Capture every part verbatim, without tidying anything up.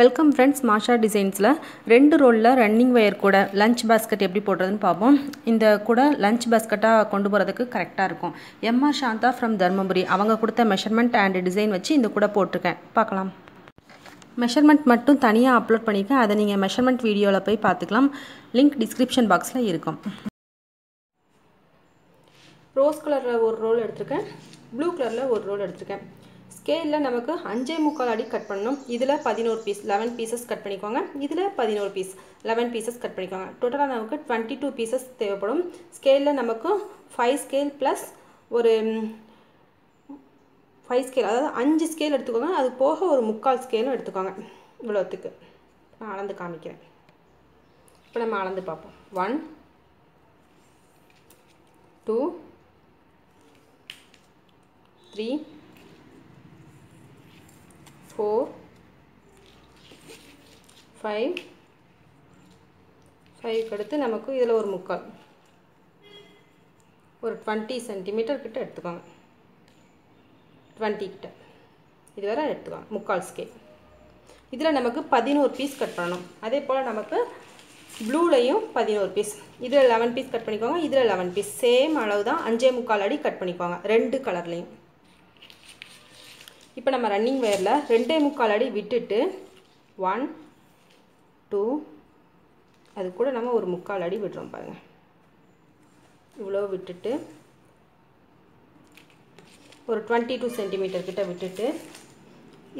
Welcome friends, Masha Designs la rendu roll la running wire koda lunch basket eppadi podradunu paapom. Indha koda lunch basket ah kondu poradhukku correct ah irukum. Emma Shanta from Dharmapuri avanga kudutha measurement and design vachi indha koda potiruken paakalam. Measurement mattum thaniya upload pannirken adha neenga measurement video la poi paathukalam. Link description box la irukum. Rose color la or roll eduthirken, blue color la or roll eduthirken. Scale la namakku five and a half adi cut pannanum. Idhila eleven piece, eleven pieces cut pannikonga. Idhila eleven piece, eleven pieces cut pannikonga. Total la namakku twenty-two pieces thevapadum. Scale la namakku five scale plus oru five scale adha five scale edukonga. Adu poga oru three quarter scale edukonga. Ivlothukku na alandu kaamikiren. Ipo nama alandu paapom. one two three four five five கடுத்து நமக்கு இதுல ஒரு முக்கால் ஒரு twenty centimetre கிட்ட எடுத்துக்கோங்க twenty கிட்ட இதுவரை எடுத்துக்கோங்க முக்கால் ஸ்கேல் இதுல நமக்கு eleven பீஸ் கட் பண்ணனும் அதே போல நமக்கு blue லையும் eleven பீஸ் இதுல eleven பீஸ் கட் பண்ணிக்கோங்க இதுல eleven பீஸ் சேம் அளவு தான் five and a half அடி கட் பண்ணிக்கோங்க ரெண்டு கலர்லயும் இப்போ நம்ம ரன்னிங் வயர்ல two and a half அடி விட்டுட்டு one two அது கூட நம்ம ஒரு முக்கால் அடி விடுறோம் பாருங்க இவ்ளோ விட்டுட்டு ஒரு twenty-two சென்டிமீட்டர் கிட்ட விட்டுட்டு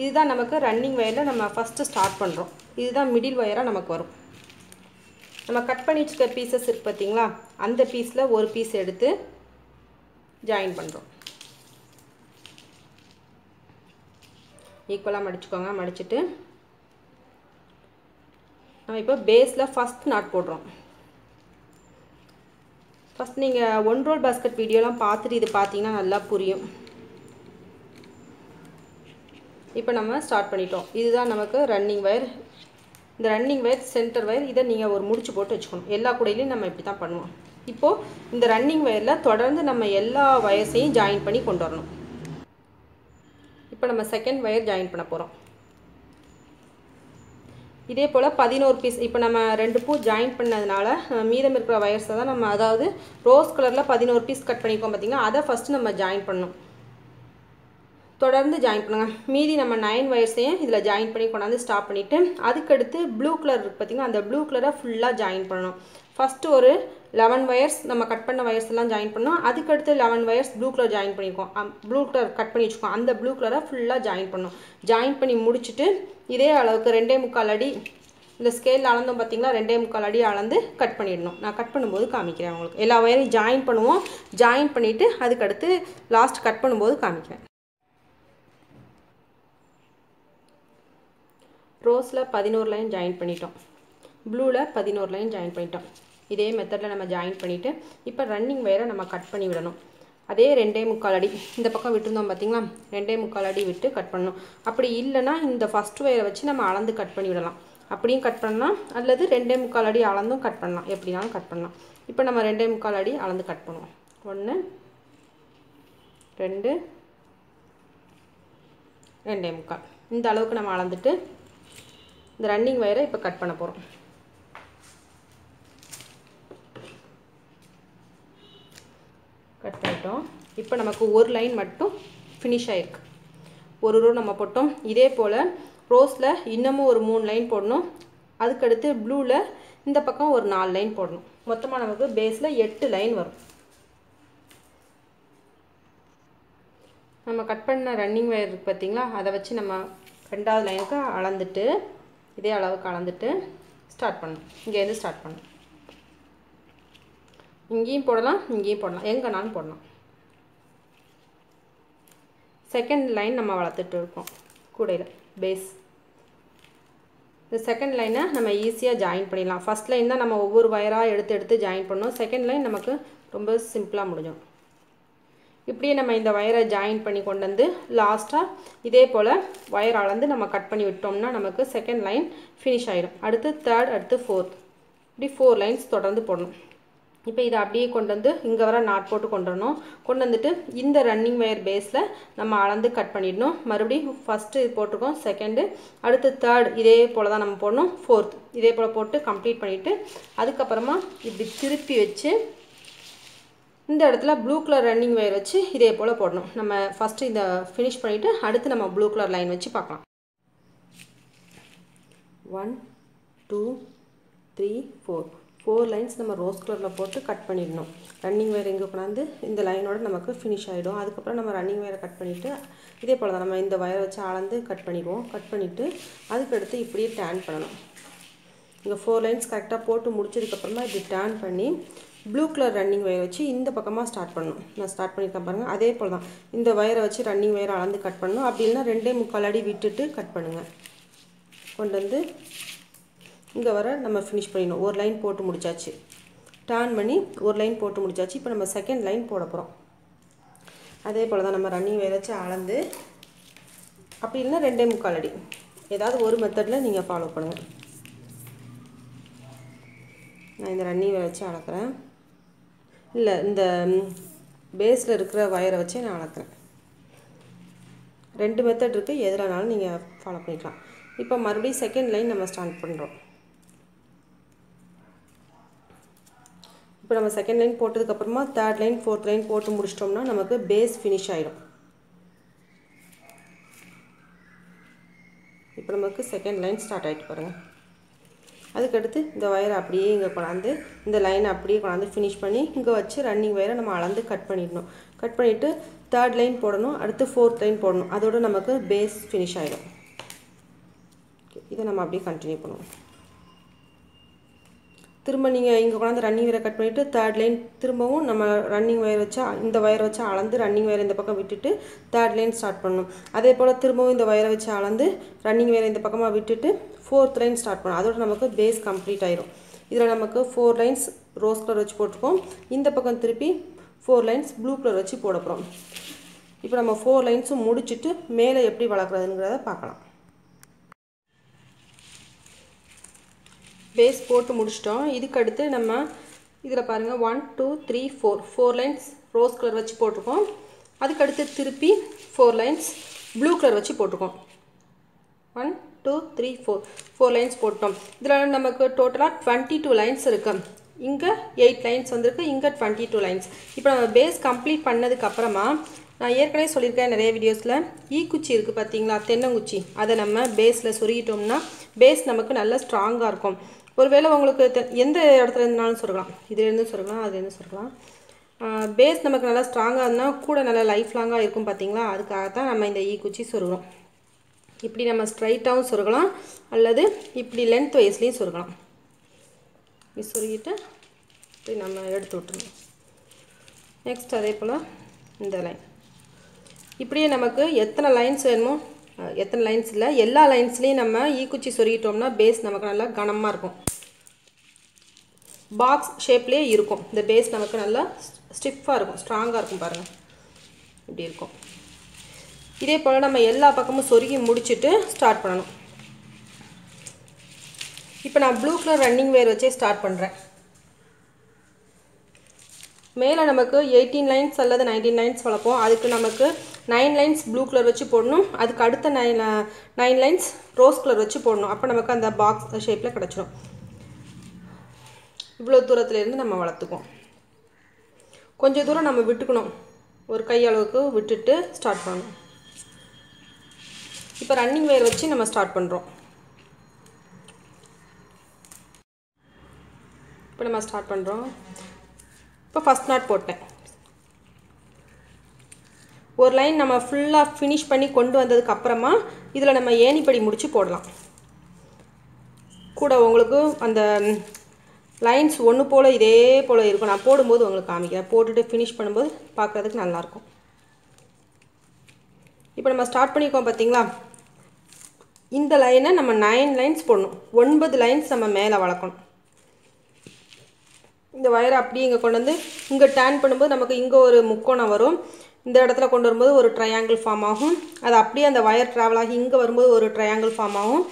இதுதான் நமக்கு ரன்னிங் வயர்ல நம்ம ஃபர்ஸ்ட் ஸ்டார்ட் பண்றோம் இதுதான் மிடில் வயரா நமக்கு வரும் நம்ம கட் பண்ணி வச்சிருக்க பீசஸ் இருக்கு பாத்தீங்களா அந்த பீஸ்ல ஒரு பீஸ் எடுத்து ஜாயின் பண்றோம் ஈக்குவலா மடிச்சுக்கோங்க மடிச்சிட்டு நாம இப்ப பேஸ்ல ஃபர்ஸ்ட் knot போடுறோம் ஃபர்ஸ்ட் நீங்க one roll basket வீடியோலாம் பார்த்துட்டு இது பாத்தீங்கன்னா நல்லா புரியும் இப்போ நம்ம ஸ்டார்ட் பண்ணிட்டோம் இதுதான் நமக்கு ரன்னிங் வயர் இந்த ரன்னிங் வயர் சென்டர் வயர் இத நீங்க ஒரு முடிச்சு போட்டு வெச்சுக்கணும் எல்லா கூடையிலயும் நம்ம இப்படி தான் பண்ணுவோம் இப்போ இந்த ரன்னிங் வயர்ல தொடர்ந்து நம்ம எல்லா வயர்ஸையும் ஜாயின் பண்ணி கொண்டு வரணும் இப்போ நம்ம செகண்ட் வயர் ஜாயின் பண்ண போறோம் இதே போல eleven பீஸ் இப்போ நம்ம ரெண்டு பூ ஜாயின் பண்ணதுனால மீதம் இருக்கிற வயர்ஸ் தான் நம்ம அதாவது ரோஸ் கலர்ல eleven பீஸ் கட் பண்ணிக்கோம் பாத்தீங்க அத ஃபர்ஸ்ட் நம்ம ஜாயின் பண்ணனும் தொடர்ந்து ஜாயின் பண்ணுங்க மீதி நம்ம nine வயர்ஸையும் இதல ஜாயின் பண்ணி கொண்டாந்து ஸ்டாப் பண்ணிட்டு அதுக்கு அடுத்து ப்ளூ கலர் இருக்கு பாத்தீங்க அந்த ப்ளூ கலரை ஃபுல்லா ஜாயின் பண்ணனும் ஃபர்ஸ்ட் ஒரு eleven வயர்ஸ் நம்ம கட் பண்ண வயர்ஸ் எல்லாம் ஜாயின் பண்ணோம் அதுக்கு அடுத்து eleven wires blue colour join பண்ணிக்கோம் ப்ளூ கலர் கட் பண்ணி வச்சுக்கோம் அந்த ப்ளூ கலரை ஃபுல்லா ஜாயின் பண்ணோம் ஜாயின் பண்ணி முடிச்சிட்டு இதே அளவுக்கு two and a half அடி இந்த ஸ்கேல்ல அளந்தோம் பாத்தீங்களா two and a half அடி அளந்து கட் பண்ணிடணும் நான் கட் பண்ணும்போது காமிக்கிறேன் உங்களுக்கு எல்லா வயரையும் ஜாயின் பண்ணுவோம் ஜாயின் பண்ணிட்டு அதுக்கு அடுத்து லாஸ்ட் கட் பண்ணும்போது காமிக்கிறேன் ரோஸ்ல eleven லைன் ஜாயின் பண்ணிட்டோம் ப்ளூல eleven லைன் ஜாயின் பண்ணிட்டோம் இதே மெத்தட்ல நம்ம ஜாயின் பண்ணிட்டு இப்போ ரன்னிங் வயரை நம்ம கட் பண்ணி விடணும் அதே two and a half அடி இந்த பக்கம் விட்டுறோம் பாத்தீங்களா two and a half அடி விட்டு கட் பண்ணனும் அப்படி இல்லனா இந்த ஃபர்ஸ்ட் வயரை வச்சு நம்ம அளந்து கட் பண்ணி விடலாம் அப்படியும் கட் பண்ணலாம் அல்லது two and a half அடி அளந்தும் கட் பண்ணலாம் எப்படினாலும் கட் பண்ணலாம் இப்போ நம்ம two and a half அடி அளந்து கட் பண்ணுவோம் one two two and a half இந்த அளவுக்கு நம்ம அளந்துட்டு இந்த ரன்னிங் வயரை இப்போ கட் பண்ண போறோம் கட் பண்ணிட்டோம் இப்போ நமக்கு ஒரு லைன் மட்டும் finish ஆயிருக்கு ஒரு ரோ நம்ம போட்டோம் இதே போல ரோஸ்ல இன்னமும் ஒரு மூணு லைன் போடணும் அதுக்கு அடுத்து ப்ளூல இந்த பக்கம் ஒரு நாலு லைன் போடணும் மொத்தமா நமக்கு பேஸ்ல eight லைன் வரும் நம்ம கட் பண்ண ரன்னிங் வயர் இருக்கு பாத்தீங்களா அத வச்சு நம்ம இரண்டாவது லைனுக்கு அளந்துட்டு இதே அளவுக்கு அளந்துட்டு ஸ்டார்ட் பண்ணனும் இங்க இருந்து ஸ்டார்ட் பண்ணனும் இங்கேயும் போடலாம் இங்கேயும் போடலாம் எங்கனாலும் போடலாம் செகண்ட் லைன் நம்ம வளத்திட்டு இருக்கோம் கூடையில பேஸ் இந்த செகண்ட் லைனை நம்ம ஈஸியா ஜாயின் பண்ணிடலாம் ஃபர்ஸ்ட் லைன் தான் நம்ம ஒவ்வொரு வயரா எடுத்து எடுத்து ஜாயின் பண்ணோம் செகண்ட் லைன் நமக்கு ரொம்ப சிம்பிளா முடிஞ்சோம் இப்படியே நம்ம இந்த வயரை ஜாயின் பண்ணி கொண்டு வந்து லாஸ்டா இதே போல வயர் அளந்து நம்ம கட் பண்ணி விட்டோம்னா நமக்கு செகண்ட் லைன் finish ஆயிடும் அடுத்து third அடுத்து fourth இப்படி four lines தொடர்ந்து போடணும் இப்போ இத அப்படியே கொண்டு வந்து இங்க வர நாட் போட்டு கொண்டுறணும் கொண்டு வந்துட்டு இந்த ரன்னிங் வயர் பேஸ்ல நம்ம அளந்து கட் பண்ணிடணும் மறுபடியும் ஃபர்ஸ்ட் இது போட்டுறோம் செகண்ட் அடுத்து third இதே போல தான் நம்ம போடணும் fourth இதே போல போட்டு கம்ப்ளீட் பண்ணிட்டு அதுக்கு அப்புறமா இப்படி திருப்பி வெச்சு இந்த இடத்துல ப்ளூ கலர் ரன்னிங் வயர் வெச்சு இதே போல போடணும் நம்ம ஃபர்ஸ்ட் இத finish பண்ணிட்டு அடுத்து நம்ம ப்ளூ கலர் லைன் வெச்சு பார்க்கலாம் one two three four four lines நம்ம rose color ல போட்டு கட் பண்ணிடணும் ரன்னிங் வயர் எங்க கொண்டாந்து இந்த லைனோட நமக்கு finish ஆயிடும் அதுக்கு அப்புறம் நம்ம ரன்னிங் வயரை கட் பண்ணிட்டு இதே போல தான் நம்ம இந்த வயரை வச்சு அளந்து கட் பண்ணிடுவோம் கட் பண்ணிட்டு அதுக்கு அடுத்து இப்படியே டான் பண்ணனும் இங்க four lines கரெக்ட்டா போட்டு முடிச்சதுக்கு அப்புறமா இப்படி டான் பண்ணி ப்ளூ கலர் ரன்னிங் வயர் வச்சு இந்த பக்கமா ஸ்டார்ட் பண்ணனும் நான் ஸ்டார்ட் பண்ணிட்டேன் பாருங்க அதே போல தான் இந்த வயரை வச்சு ரன்னிங் வயரை அளந்து கட் பண்ணனும் அப்படி இல்லனா two and a half அடி விட்டுட்டு கட் பண்ணுங்க கொண்டு வந்து இங்க வர நம்ம finish பண்ணினோம் ஒரு லைன் போட்டு முடிச்சாச்சு டர்ன் பண்ணி ஒரு லைன் போட்டு முடிச்சாச்சு இப்போ நம்ம செகண்ட் லைன் போட போறோம் அதே போல தான் நம்ம ரன்னிங் வயரச்ச அளந்து அப்படி இல்ல two and a half அடி ஏதாவது ஒரு மெத்தட்ல நீங்க ஃபாலோ பண்ணுங்க நான் இந்த ரன்னிங் வயரச்ச அளக்குறேன் இல்ல இந்த பேஸ்ல இருக்கிற வயரை வச்சே நான் அளக்குறேன் ரெண்டு மெத்தட் இருக்கு எதுலனாலும் நீங்க ஃபாலோ பண்ணிக்கலாம் இப்போ மறுபடியும் செகண்ட் லைன் நம்ம ஸ்டார்ட் பண்றோம் இப்போ நம்ம செகண்ட் லைன் போட்டதுக்கு அப்புறமா third லைன் fourth லைன் போட்டு முடிச்சிட்டோம்னா நமக்கு பேஸ் finish ஆயிடும். இப்போ நமக்கு செகண்ட் லைன் ஸ்டார்ட் ஆயிட்டு பாருங்க. அதுக்கு அடுத்து இந்த வயர் அப்படியே இங்க கொண்டாந்து இந்த லைன் அப்படியே கொண்டாந்து finish பண்ணி இங்க வச்சு ரன்னிங் வயரை நம்ம அளந்து கட் பண்ணிடணும். கட் பண்ணிட்டு third லைன் போடணும், அடுத்து fourth லைன் போடணும். அதோட நமக்கு பேஸ் finish ஆயிடும். இத நம்ம அப்படியே கண்டினியூ பண்ணுவோம். திரும்ப நீங்க இங்க கொண்டாந்து ரன்னிங் வயரை கட் பண்ணிட்டு third லைன் திரும்பவும் நம்ம ரன்னிங் வயர் வச்சு இந்த வயர் வச்சு அளந்து ரன்னிங் வயர் இந்த பக்கம் விட்டுட்டு third லைன் ஸ்டார்ட் பண்ணனும் அதே போல திரும்பவும் இந்த வயரை வச்சு அளந்து ரன்னிங் வயர் இந்த பக்கமா விட்டுட்டு fourth லைன் ஸ்டார்ட் பண்ணனும் அதோட நமக்கு பேஸ் கம்ப்ளீட் ஆயிடும் இதல நமக்கு four லைன்ஸ் ரோஸ் கலர் வச்சு போட்டுறோம் இந்த பக்கம் திருப்பி four லைன்ஸ் ப்ளூ கலர் வச்சு போட போறோம் இப்போ நம்ம four லைன்ஸ் முடிச்சிட்டு மேலே எப்படி வளக்குறதுங்கறத பார்க்கலாம் Base போட்டு முடிச்சிட்டோம் இதுக்கு அடுத்து நம்ம இதல பாருங்க one two three four four lines rose color வச்சு போட்டுறோம் அதுக்கு அடுத்து திருப்பி four lines blue color வச்சு போட்டுறோம் one two three four four lines போட்டோம் இதல நமக்கு டோட்டலா twenty-two lines இருக்கு இங்க eight lines வந்திருக்கு இங்க twenty-two lines இப்போ நம்ம பேஸ் கம்ப்ளீட் பண்ணதுக்கு அப்புறமா நான் ஏற்கனவே சொல்லிருக்கேன் நிறைய வீடியோஸ்ல ஈ குச்சி இருக்கு பாத்தீங்களா தென்னங்குச்சி அத நம்ம பேஸ்ல சொருகிட்டோம்னா பேஸ் நமக்கு நல்ல ஸ்ட்ராங்கா இருக்கும் ஒருவேளை உங்களுக்கு எந்த இடத்துல இருந்தனாலும் சொருகலாம் இதுல இருந்து சொருகலாம் அதுல இருந்து சொருகலாம் பேஸ் நமக்கு நல்ல ஸ்ட்ராங்கா இருந்தா கூட நல்ல லைஃப் லாங்கா இருக்கும் பாத்தீங்களா அதுக்காக தான் நம்ம இந்த ஈ குச்சி சொருகுறோம் இப்படி நம்ம ஸ்ட்ரைட்டாவும் சொருகலாம் அல்லது இப்படி லெந்த் வைஸ்லயும் சொருகலாம் இது சொருகிட்டு இது நம்ம எடுத்து விட்டுறோம் நெக்ஸ்ட் அதே போல இந்த லைன் இப்படியே நமக்கு எத்தனை லைன்ஸ் வேணுமோ எத்தனை லைன்ஸ் இல்ல எல்லா லைன்ஸ்லயும் நம்ம ஈ குச்சி சொருகிட்டோம்னா பேஸ் நமக்கு நல்லா கனமா இருக்கும் பாக்ஸ் ஷேப்லயே இருக்கும் இந்த பேஸ் நமக்கு நல்லா ஸ்டிஃபா இருக்கும் ஸ்ட்ராங்கா இருக்கும் பாருங்க இப்படி இருக்கும் இதே போல நம்ம எல்லா பக்கமும் சொருகி முடிச்சிட்டு ஸ்டார்ட் பண்ணனும் இப்போ நான் ப்ளூ கலர் ரன்னிங் வயர் வச்சே ஸ்டார்ட் பண்றேன் மேல நமக்கு eighteen lines அல்லது nineteen lines வளப்போம் அதுக்கு நமக்கு nine lines blue color வச்சு போடணும் அதுக்கு அடுத்து nine lines rose color வச்சு போடணும் அப்ப நமக்கு அந்த box shapeல கிடைச்சிடும் இவ்ளோ தூரத்துல இருந்து நம்ம வளத்துறோம் கொஞ்ச தூரம் நம்ம விட்டுக்கணும் ஒரு கை அளவுக்கு விட்டுட்டு ஸ்டார்ட் பண்ணனும் இப்போ ரன்னிங் வயர் வச்சு நம்ம ஸ்டார்ட் பண்றோம் இப்போ நம்ம ஸ்டார்ட் பண்றோம் இப்போ ஃபர்ஸ்ட் நாட் போட்டேன் ஒரு லைன் நம்ம ஃபுல்லா finish பண்ணி கொண்டு வந்ததுக்கு அப்புறமா இதல நம்ம ஏணிப்படி முடிச்சு போடலாம் கூட உங்களுக்கு அந்த லைன்ஸ் ஒண்ணு போல இதே போல இருக்கும் நான் போடும்போது உங்களுக்கு காமிக்கிறேன் போட்டுட்டு finish பண்ணும்போது பார்க்கிறதுக்கு நல்லா இருக்கும் இப்போ நம்ம ஸ்டார்ட் பண்ணிக்கோம் பாத்தீங்களா இந்த லைனை நம்ம nine lines போடணும் nine lines நம்ம மேலே வளக்கணும் இந்த வயர் அப்படியே இங்க கொண்டு வந்து இங்க டான் பண்ணும்போது நமக்கு இங்க ஒரு முக்கோணம் வரும் இந்த இடத்துல கொண்டு வரும்போது ஒரு ட்ரையாங்கிள் ஃபார்ம் ஆகும் அது அப்படியே அந்த வயர் டிராவல் ஆகி இங்க வரும்போது ஒரு ட்ரையாங்கிள் ஃபார்ம் ஆகும்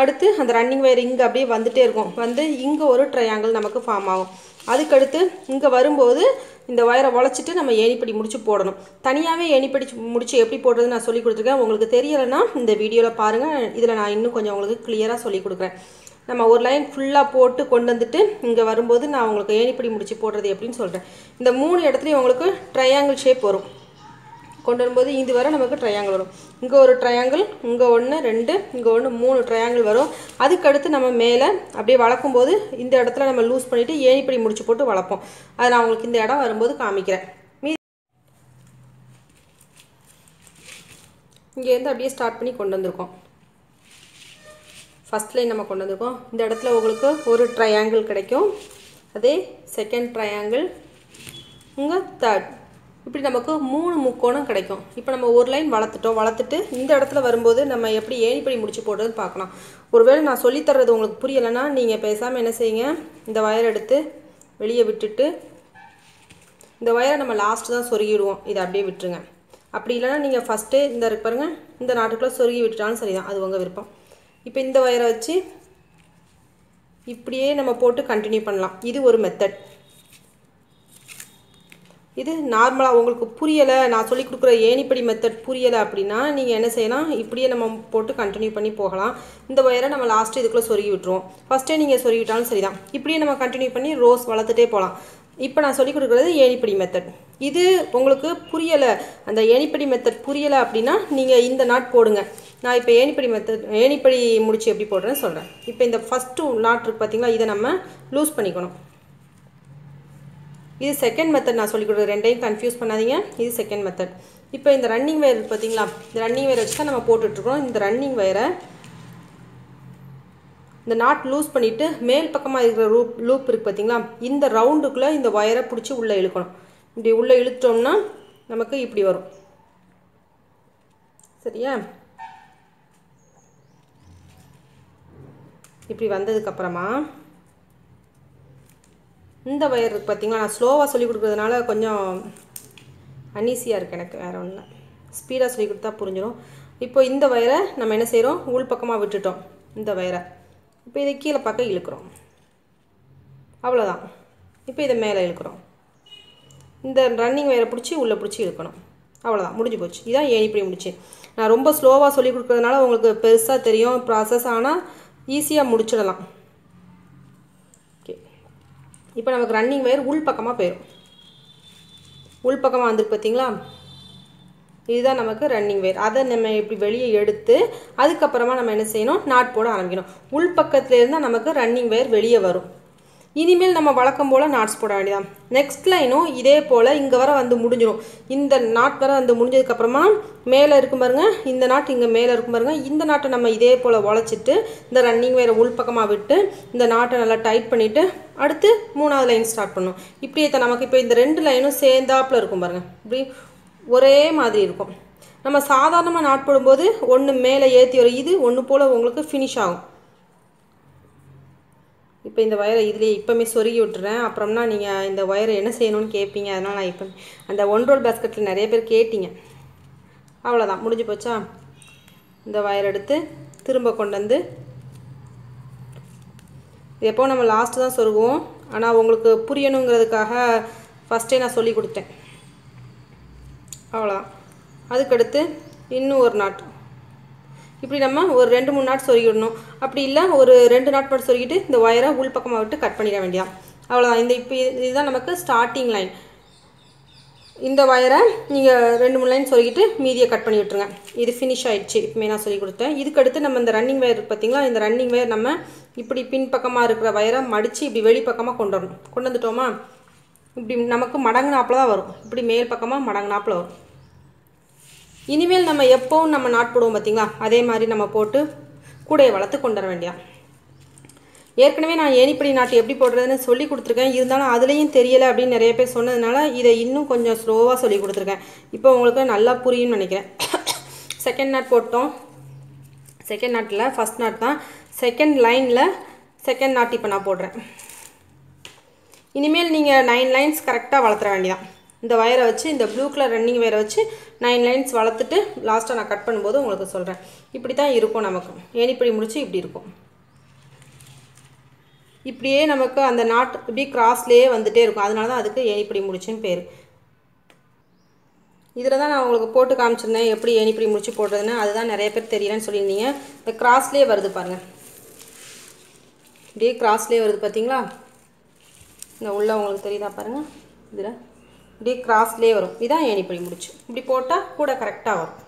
அடுத்து அந்த ரன்னிங் வயர் இங்க அப்படியே வந்துட்டே இருக்கும். வந்து இங்க ஒரு ட்ரையாங்கிள் நமக்கு ஃபார்ம் ஆகும். அதுக்கு அடுத்து இங்க வரும்போது இந்த வயரை வளைச்சிட்டு நம்ம ஏணிப்படி முடிச்சு போடணும். தனியாவே ஏணிப்படி முடிச்சு எப்படி போடுறது நான் சொல்லி கொடுத்துருக்கேன். உங்களுக்கு தெரியலனா இந்த வீடியோல பாருங்க. இதுல நான் இன்னும் கொஞ்சம் உங்களுக்கு கிளியரா சொல்லி கொடுக்குறேன். நம்ம ஒரு லைன் ஃபுல்லா போட்டு கொண்டு வந்துட்டு இங்க வரும்போது நான் உங்களுக்கு ஏணிப்படி முடிச்சு போடுறது எப்படின்னு சொல்றேன். இந்த மூணு இடத்துலயும் உங்களுக்கு ட்ரையாங்கிள் ஷேப் வரும். கொண்டு வரும்போது இது வரை நமக்கு ட்ரையாங்கிள் வரும். இங்கே ஒரு ட்ரையாங்கிள், இங்கே ஒன்று ரெண்டு, இங்கே ஒன்று மூணு ட்ரையாங்கிள் வரும். அதுக்கடுத்து நம்ம மேலே அப்படியே வளர்க்கும்போது இந்த இடத்துல நம்ம லூஸ் பண்ணிவிட்டு ஏணிப்படி முடிச்சு போட்டு வளர்ப்போம். அதை நான் உங்களுக்கு இந்த இடம் வரும்போது காமிக்கிறேன். மீ இங்கேருந்து அப்படியே ஸ்டார்ட் பண்ணி கொண்டு வந்திருக்கோம். ஃபஸ்ட் லைன் நம்ம கொண்டு வந்திருக்கோம். இந்த இடத்துல உங்களுக்கு ஒரு ட்ரையாங்கிள் கிடைக்கும். அதே செகண்ட் ட்ரையாங்கிள், இங்கே தேர்ட், இப்படி நமக்கு மூணு முக்கோணம் கிடைக்கும். இப்போ நம்ம ஒரு லைன் வளர்த்துட்டோம். வளர்த்துட்டு இந்த இடத்துல வரும்போது நம்ம எப்படி ஏணிப்படி முடிச்சு போடுறதுன்னு பார்க்கலாம். ஒருவேளை நான் சொல்லித்தர்றது உங்களுக்கு புரியலைன்னா நீங்கள் பேசாமல் என்ன செய்யுங்க, இந்த வயர் எடுத்து வெளியே விட்டுட்டு இந்த வயரை நம்ம லாஸ்ட்டு தான் சொருகிடுவோம். இதை அப்படியே விட்டுருங்க. அப்படி இல்லைனா நீங்கள் ஃபஸ்ட்டு இந்த இருக்கு பாருங்க, இந்த நாட்டுக்குள்ளே சொருகி விட்டுட்டாலும் சரி தான், அது உங்கள் விருப்பம். இப்போ இந்த வயரை வச்சு இப்படியே நம்ம போட்டு கண்டினியூ பண்ணலாம். இது ஒரு மெத்தட். இது நார்மலாக உங்களுக்கு புரியலை, நான் சொல்லி கொடுக்குற ஏணிப்படி மெத்தட் புரியலை அப்படின்னா நீங்கள் என்ன செய்யலாம், இப்படியே நம்ம போட்டு கண்டினியூ பண்ணி போகலாம். இந்த வயரை நம்ம லாஸ்ட்டு இதுக்குள்ளே சொருகி விட்டுருவோம். ஃபஸ்ட்டே நீங்கள் சொருகி விட்டாலும் சரி தான். இப்படியே நம்ம கண்டினியூ பண்ணி ரோஸ் வளர்த்துட்டே போகலாம். இப்போ நான் சொல்லி கொடுக்குறது ஏணிப்படி மெத்தட். இது உங்களுக்கு புரியலை, அந்த ஏணிப்படி மெத்தட் புரியலை அப்படின்னா நீங்கள் இந்த நாட் போடுங்க. நான் இப்போ ஏணிப்படி மெத்தட் ஏணிப்படி முடிச்சு எப்படி போடுறேன்னு சொல்கிறேன். இப்போ இந்த ஃபஸ்ட்டு நாட் இருக்குது பார்த்தீங்களா, இதை நம்ம லூஸ் பண்ணிக்கணும். இது செகண்ட் மெத்தட். நான் சொல்லிக் கொடுக்குறது ரெண்டையும் கன்ஃபியூஸ் பண்ணாதீங்க. இது செகண்ட் மெத்தட். இப்போ இந்த ரன்னிங் வயர் பார்த்தீங்களா, இந்த ரன்னிங் வயரை வச்சு தான் நம்ம போட்டுட்ருக்கோம். இந்த ரன்னிங் வயரை இந்த நாட் லூஸ் பண்ணிவிட்டு மேல் பக்கமாக இருக்கிற லூப் லூப் இருக்குது பார்த்தீங்களா, இந்த ரவுண்டுக்குள்ளே இந்த வயரை பிடிச்சி உள்ளே இழுக்கணும். இப்படி உள்ளே இழுத்தோம்னா நமக்கு இப்படி வரும். சரியா? இப்படி வந்ததுக்கப்புறமா இந்த வயர் பார்த்திங்களா, நான் ஸ்லோவாக சொல்லி கொடுக்குறதுனால கொஞ்சம் அன்ஈஸியாக இருக்குது எனக்கு, வேறு ஒன்றும் ஸ்பீடாக சொல்லி கொடுத்தா புரிஞ்சிடும். இப்போ இந்த வயரை நம்ம என்ன செய்கிறோம், உள் பக்கமாக விட்டுட்டோம். இந்த வயரை இப்போ இதை கீழே பக்கம் இழுக்கிறோம். அவ்வளோதான். இப்போ இதை மேலே இழுக்கிறோம். இந்த ரன்னிங் வயரை பிடிச்சி உள்ளே பிடிச்சி இழுக்கணும். அவ்வளோதான், முடிஞ்சு போச்சு. இதான் ஏணிப்படி முடிச்சு. நான் ரொம்ப ஸ்லோவாக சொல்லி கொடுக்குறதுனால உங்களுக்கு பெருசாக தெரியும் ப்ராசஸ், ஆனால் ஈஸியாக முடிச்சிடலாம். இப்போ நமக்கு ரன்னிங் வயர் உள் பக்கமாக போயிடும். உள் பக்கமாக வந்துருக்கு பார்த்தீங்களா, இதுதான் நமக்கு ரன்னிங் வயர். அதை நம்ம இப்படி வெளியே எடுத்து அதுக்கப்புறமா நம்ம என்ன செய்யணும், நாட் போட ஆரம்பிக்கணும். உள் பக்கத்துலேருந்து நமக்கு ரன்னிங் வயர் வெளியே வரும். இனிமேல் நம்ம வழக்கம் போல் நாட்ஸ் போட வேண்டியதான். நெக்ஸ்ட் லைனும் இதே போல் இங்கே வர வந்து முடிஞ்சிடும். இந்த நாட் வர வந்து முடிஞ்சதுக்கப்புறமா மேலே இருக்கும் பாருங்க, இந்த நாட் இங்கே மேலே இருக்கும் பாருங்க, இந்த நாட்டை நம்ம இதே போல் உழைச்சிட்டு இந்த ரன்னிங் வயரை உள்பக்கமாக விட்டு இந்த நாட்டை நல்லா டைட் பண்ணிவிட்டு அடுத்து மூணாவது லைன் ஸ்டார்ட் பண்ணணும். இப்படியே தான் நமக்கு இப்போ இந்த ரெண்டு லைனும் சேர்ந்தாப்பில் இருக்கும் பாருங்கள். இப்படி ஒரே மாதிரி இருக்கும். நம்ம சாதாரணமாக நாட் போடும்போது ஒன்று மேலே ஏற்றி வரும், இது ஒன்று போல் உங்களுக்கு ஃபினிஷ் ஆகும். இப்போ இந்த வயரை இதுலேயே இப்போமே சொருகி விட்டுறேன். அப்புறம்னா நீங்கள் இந்த வயரை என்ன செய்யணும்னு கேட்பீங்க. அதனால் நான் இப்போ அந்த ஒன் ரோல் பேஸ்கெட்டில் நிறைய பேர் கேட்டிங்க. அவ்வளோதான், முடிஞ்சு போச்சா? இந்த வயர் எடுத்து திரும்ப கொண்டு வந்து எப்போ நம்ம லாஸ்ட்டு தான் சொருகுவோம். ஆனால் உங்களுக்கு புரியணுங்கிறதுக்காக ஃபஸ்ட்டே நான் சொல்லி கொடுத்தேன். அவ்வளோதான். அதுக்கடுத்து இன்னும் ஒரு நாட், இப்படி நம்ம ஒரு ரெண்டு மூணு நாட் சொருகிடணும். அப்படி இல்லை ஒரு ரெண்டு நாட் மட்டும் சொருகிட்டு இந்த ஒயரை உள் பக்கமாக விட்டு கட் பண்ணிட வேண்டியதான். அவ்வளோதான். இந்த இப்போ இதுதான் நமக்கு ஸ்டார்டிங் லைன். இந்த ஒயரை நீங்கள் ரெண்டு மூணு லைன் சொருகிட்டு மீதியை கட் பண்ணி விட்டுருங்க. இது ஃபினிஷ் ஆகிடுச்சு. இப்போமே நான் சொல்லி கொடுத்தேன். இதுக்கடுத்து நம்ம இந்த ரன்னிங் வயர் பார்த்திங்களா, இந்த ரன்னிங் வயர் நம்ம இப்படி பின்பக்கமாக இருக்கிற வயரை மடித்து இப்படி வெளிப்பக்கமாக கொண்டு வரணும். கொண்டு வந்துட்டோமா, இப்படி நமக்கு மடங்குனாப்பில் தான் வரும். இப்படி மேல் பக்கமாக மடங்குனாப்பில் வரும். இனிமேல் நம்ம எப்போவும் நம்ம நாட் போடுவோம் பார்த்தீங்களா, அதே மாதிரி நம்ம போட்டு கூடையை வளர்த்து கொண்டு வர வேண்டியா. ஏற்கனவே நான் ஏணிப்படி நாட்டு எப்படி போடுறதுன்னு சொல்லி கொடுத்துருக்கேன். இருந்தாலும் அதுலேயும் தெரியலை அப்படின்னு நிறைய பேர் சொன்னதுனால இதை இன்னும் கொஞ்சம் ஸ்லோவாக சொல்லி கொடுத்துருக்கேன். இப்போ உங்களுக்கு நல்லா புரியும்னு நினைக்கிறேன். செகண்ட் நாட் போட்டோம். செகண்ட் நாட்டில் ஃபஸ்ட் நாட் தான். செகண்ட் லைனில் செகண்ட் நாட் இப்போ நான் போடுறேன். இனிமேல் நீங்கள் நைன் லைன்ஸ் கரெக்டாக வளர்த்துற வேண்டியதான். இந்த வயரை வச்சு இந்த blue color running வயரை வச்சு nine lines வளர்த்துட்டு லாஸ்டா நான் கட் பண்ணும்போது உங்களுக்கு சொல்றேன் இப்படி தான் இருக்கும் நமக்கு ஏணிப்படி முடிச்சு இப்படி இருக்கும் இப்படியே நமக்கு அந்த knot இப்படி crossலயே வந்துட்டே இருக்கும் அதனால தான் அதுக்கு ஏணிப்படி முடிச்சுன்னு பேர் இதல தான் நான் உங்களுக்கு போட்டு காமிச்சிருந்தேன் எப்படி ஏணிப்படி முடிச்சு போடுறதுன்னு அதுதான் நிறைய பேர் தெரியலன்னு சொல்லிருந்தீங்க இந்த crossலயே வருது பாருங்க இப்படி crossலயே வருது பாத்தீங்களா இந்த உள்ள உங்களுக்கு தெரியுதா பாருங்க இதுல Cross layer. This is the end. This is the end. This is the